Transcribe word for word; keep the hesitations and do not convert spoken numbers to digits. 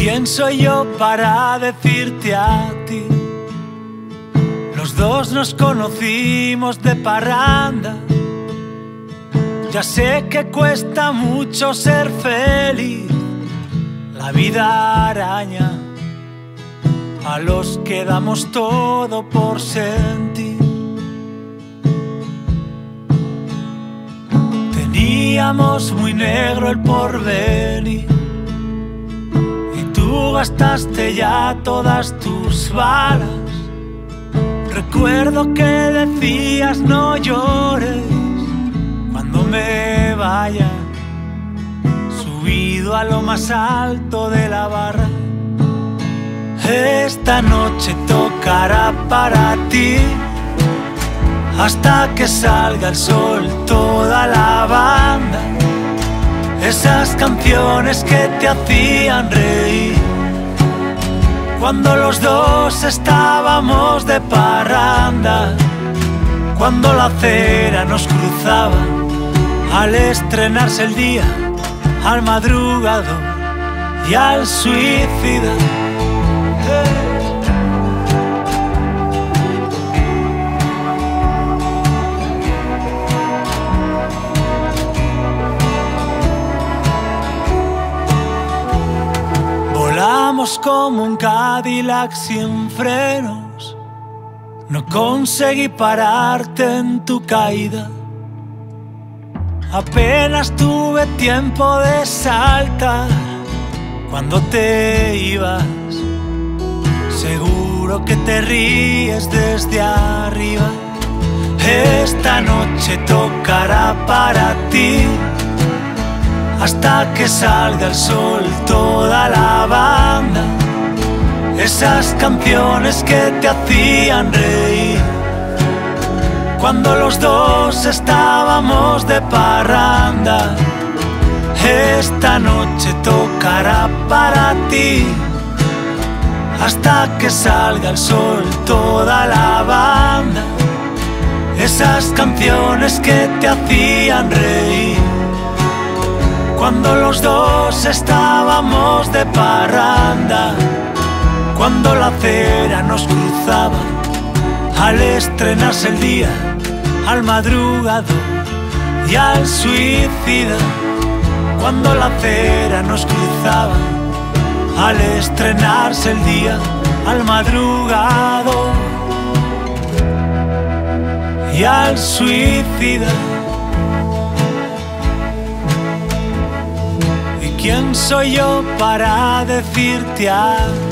¿Quién soy yo para decirte a ti? Los dos nos conocimos de parranda. Ya sé que cuesta mucho ser feliz, la vida araña a los que damos todo por sentir. Teníamos muy negro el porvenir y tú gastaste ya todas tus balas. Recuerdo que decías no llores cuando me vaya, subido a lo más alto de la barra. Esta noche tocará para ti, hasta que salga el sol toda la banda. Esas canciones que te hacían reír cuando los dos estábamos de parranda, cuando la acera nos cruzaba al estrenarse el día, al madrugado y al suicida. Volamos como un Cadillac sin frenos, no conseguí pararte en tu caída. Apenas tuve tiempo de saltar cuando te ibas. Seguro que te ríes desde arriba. Esta noche tocará para ti, hasta que salga el sol toda la banda. Esas canciones que te hacían reír cuando los dos estábamos de parranda. Esta noche tocará para ti, hasta que salga el sol toda la banda. Esas canciones que te hacían reír cuando los dos estábamos de parranda, cuando la acera nos cruzaba al estrenarse el día, al madrugado y al suicida. Cuando la acera nos cruzaba al estrenarse el día, al madrugado y al suicida. ¿Y quién soy yo para decirte algo?